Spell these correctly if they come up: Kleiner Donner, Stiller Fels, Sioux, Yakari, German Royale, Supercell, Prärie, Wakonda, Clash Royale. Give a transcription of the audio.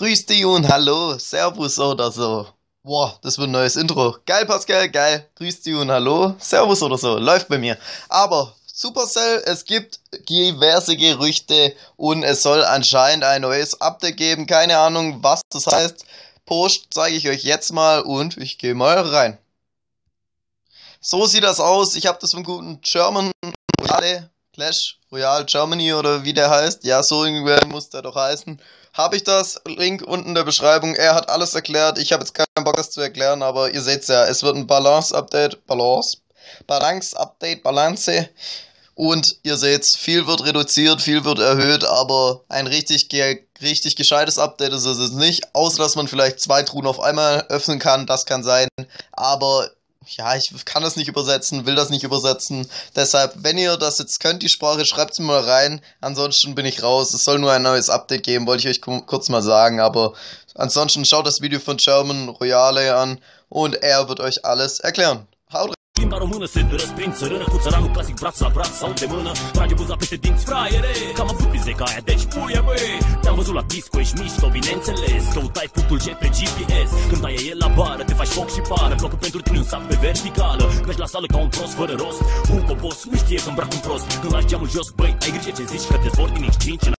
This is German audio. Grüß dich und hallo, servus oder so. Boah, das wird ein neues Intro. Geil, Pascal, geil. Grüß dich und hallo, servus oder so. Läuft bei mir. Aber Supercell, es gibt diverse Gerüchte und es soll anscheinend ein neues Update geben. Keine Ahnung, was das heißt. Post zeige ich euch jetzt mal und ich gehe mal rein. So sieht das aus. Ich habe das vom guten German Royale, Clash Royale Germany oder wie der heißt. Ja, so irgendwie muss der doch heißen. Habe ich das? Link unten in der Beschreibung. Er hat alles erklärt. Ich habe jetzt keinen Bock, das zu erklären, aber ihr seht's ja. Es wird ein Balance-Update. Balance. Und ihr seht's, viel wird reduziert, viel wird erhöht, aber ein richtig gescheites Update ist es nicht. Außer, dass man vielleicht 2 Truhen auf einmal öffnen kann, das kann sein. Aber, ja, ich kann das nicht übersetzen, will das nicht übersetzen. Deshalb, wenn ihr das jetzt könnt, die Sprache, schreibt sie mal rein. Ansonsten bin ich raus. Es soll nur ein neues Update geben, wollte ich euch kurz mal sagen. Aber ansonsten schaut das Video von German Royale an und er wird euch alles erklären. Haut rein! Limba română se răsprind sărână cu țăranul clasic braț la braț sau de mână. Trage buza peste dinți fraiere, că am avut pizeca aia, deci puie băi. Te-am văzut la disco, ești mișto, bineînțeles. Căutai punctul G pe GPS. Când ai el la bară, te faci foc și pară. Blocul pentru tine în sac pe verticală. Mergi la sală ca un prost fără rost. Un copos nu știe că îmbrac un prost. Când lași geamul jos, băi, ai grijă ce zici, că te zbor din X5 în